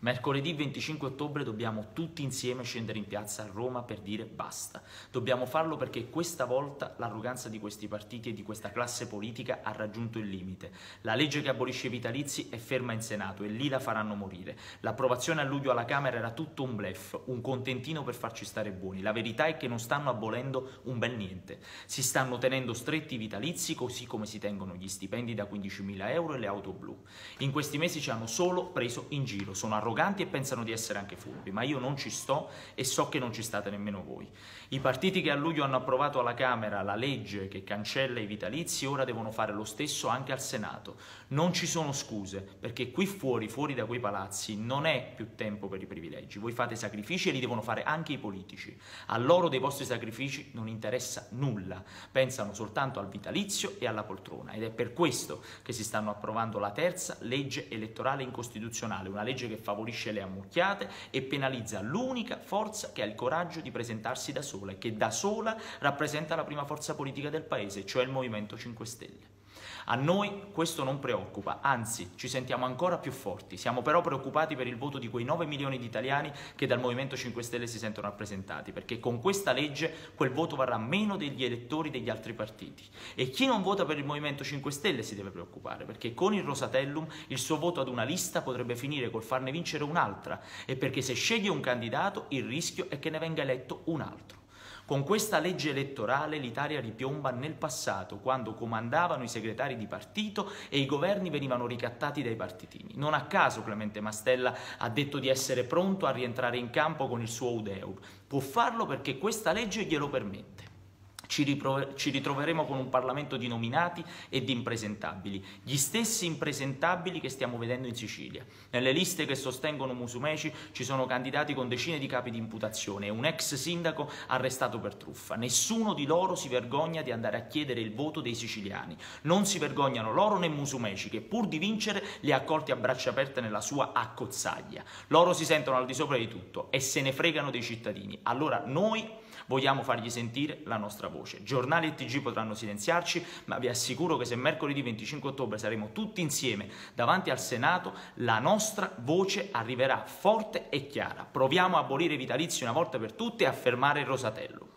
Mercoledì 25 ottobre dobbiamo tutti insieme scendere in piazza a Roma per dire basta. Dobbiamo farlo perché questa volta l'arroganza di questi partiti e di questa classe politica ha raggiunto il limite. La legge che abolisce i vitalizi è ferma in Senato e lì la faranno morire. L'approvazione a luglio alla Camera era tutto un bluff, un contentino per farci stare buoni. La verità è che non stanno abolendo un bel niente. Si stanno tenendo stretti i vitalizi, così come si tengono gli stipendi da 15.000 euro e le auto blu. In questi mesi ci hanno solo preso in giro, sono arroganti e pensano di essere anche furbi, ma io non ci sto e so che non ci state nemmeno voi. I partiti che a luglio hanno approvato alla Camera la legge che cancella i vitalizi ora devono fare lo stesso anche al Senato. Non ci sono scuse, perché qui fuori da quei palazzi, non è più tempo per i privilegi. Voi fate sacrifici e li devono fare anche i politici. A loro dei vostri sacrifici non interessa nulla, pensano soltanto al vitalizio e alla poltrona, ed è per questo che si stanno approvando la terza legge elettorale incostituzionale, una legge che favorisce le ammucchiate e penalizza l'unica forza che ha il coraggio di presentarsi da sola e che da sola rappresenta la prima forza politica del paese, cioè il Movimento 5 Stelle. A noi questo non preoccupa, anzi ci sentiamo ancora più forti, siamo però preoccupati per il voto di quei 9 milioni di italiani che dal Movimento 5 Stelle si sentono rappresentati, perché con questa legge quel voto varrà meno degli elettori degli altri partiti. E chi non vota per il Movimento 5 Stelle si deve preoccupare, perché con il Rosatellum il suo voto ad una lista potrebbe finire col farne vincere un'altra, e perché se sceglie un candidato il rischio è che ne venga eletto un altro. Con questa legge elettorale l'Italia ripiomba nel passato, quando comandavano i segretari di partito e i governi venivano ricattati dai partitini. Non a caso Clemente Mastella ha detto di essere pronto a rientrare in campo con il suo Udeur. Può farlo perché questa legge glielo permette. Ci ritroveremo con un Parlamento di nominati e di impresentabili, gli stessi impresentabili che stiamo vedendo in Sicilia. Nelle liste che sostengono Musumeci ci sono candidati con decine di capi di imputazione e un ex sindaco arrestato per truffa. Nessuno di loro si vergogna di andare a chiedere il voto dei siciliani. Non si vergognano loro né Musumeci, che pur di vincere li ha accolti a braccia aperte nella sua accozzaglia. Loro si sentono al di sopra di tutto e se ne fregano dei cittadini. Allora noi vogliamo fargli sentire la nostra voce. Giornali e TG potranno silenziarci, ma vi assicuro che se mercoledì 25 ottobre saremo tutti insieme davanti al Senato, la nostra voce arriverà forte e chiara. Proviamo a abolire i vitalizi una volta per tutte e a fermare il Rosatello.